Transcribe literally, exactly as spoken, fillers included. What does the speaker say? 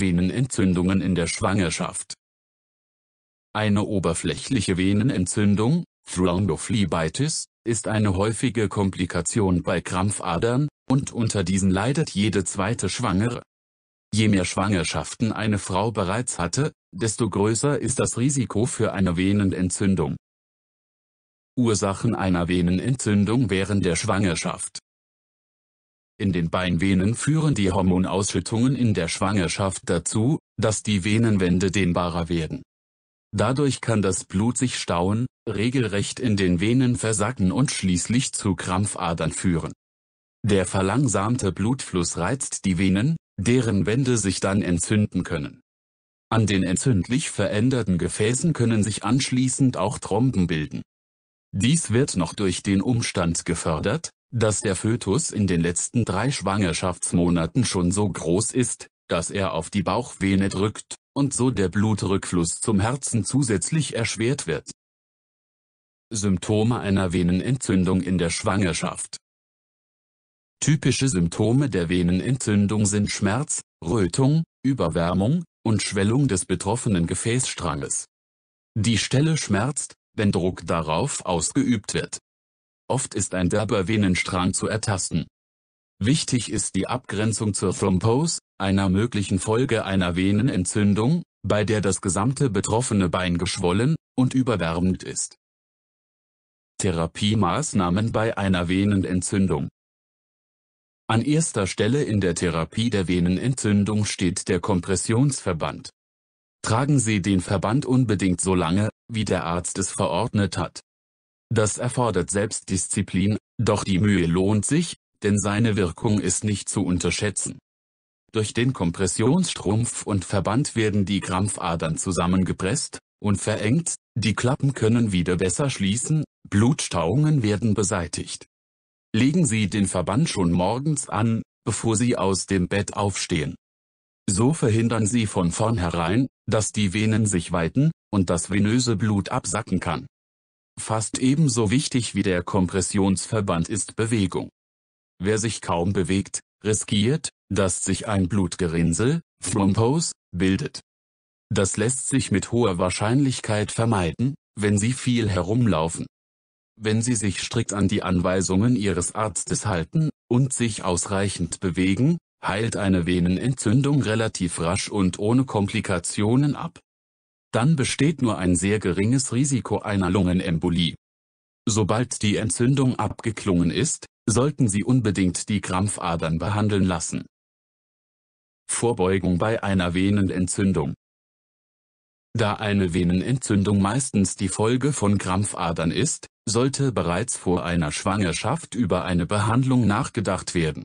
Venenentzündungen in der Schwangerschaft. Eine oberflächliche Venenentzündung, Thrombophlebitis, ist eine häufige Komplikation bei Krampfadern, und unter diesen leidet jede zweite Schwangere. Je mehr Schwangerschaften eine Frau bereits hatte, desto größer ist das Risiko für eine Venenentzündung. Ursachen einer Venenentzündung während der Schwangerschaft. In den Beinvenen führen die Hormonausschüttungen in der Schwangerschaft dazu, dass die Venenwände dehnbarer werden. Dadurch kann das Blut sich stauen, regelrecht in den Venen versacken und schließlich zu Krampfadern führen. Der verlangsamte Blutfluss reizt die Venen, deren Wände sich dann entzünden können. An den entzündlich veränderten Gefäßen können sich anschließend auch Thromben bilden. Dies wird noch durch den Umstand gefördert, dass der Fötus in den letzten drei Schwangerschaftsmonaten schon so groß ist, dass er auf die Bauchvene drückt, und so der Blutrückfluss zum Herzen zusätzlich erschwert wird. Symptome einer Venenentzündung in der Schwangerschaft. Typische Symptome der Venenentzündung sind Schmerz, Rötung, Überwärmung und Schwellung des betroffenen Gefäßstranges. Die Stelle schmerzt, wenn Druck darauf ausgeübt wird. Oft ist ein derber Venenstrang zu ertasten. Wichtig ist die Abgrenzung zur Thrombose, einer möglichen Folge einer Venenentzündung, bei der das gesamte betroffene Bein geschwollen und überwärmt ist. Therapiemaßnahmen bei einer Venenentzündung. An erster Stelle in der Therapie der Venenentzündung steht der Kompressionsverband. Tragen Sie den Verband unbedingt so lange, wie der Arzt es verordnet hat. Das erfordert Selbstdisziplin, doch die Mühe lohnt sich, denn seine Wirkung ist nicht zu unterschätzen. Durch den Kompressionsstrumpf und Verband werden die Krampfadern zusammengepresst und verengt, die Klappen können wieder besser schließen, Blutstauungen werden beseitigt. Legen Sie den Verband schon morgens an, bevor Sie aus dem Bett aufstehen. So verhindern Sie von vornherein, dass die Venen sich weiten und das venöse Blut absacken kann. Fast ebenso wichtig wie der Kompressionsverband ist Bewegung. Wer sich kaum bewegt, riskiert, dass sich ein Blutgerinnsel, Thrombose, bildet. Das lässt sich mit hoher Wahrscheinlichkeit vermeiden, wenn Sie viel herumlaufen. Wenn Sie sich strikt an die Anweisungen Ihres Arztes halten und sich ausreichend bewegen, heilt eine Venenentzündung relativ rasch und ohne Komplikationen ab. Dann besteht nur ein sehr geringes Risiko einer Lungenembolie. Sobald die Entzündung abgeklungen ist, sollten Sie unbedingt die Krampfadern behandeln lassen. Vorbeugung bei einer Venenentzündung. Da eine Venenentzündung meistens die Folge von Krampfadern ist, sollte bereits vor einer Schwangerschaft über eine Behandlung nachgedacht werden.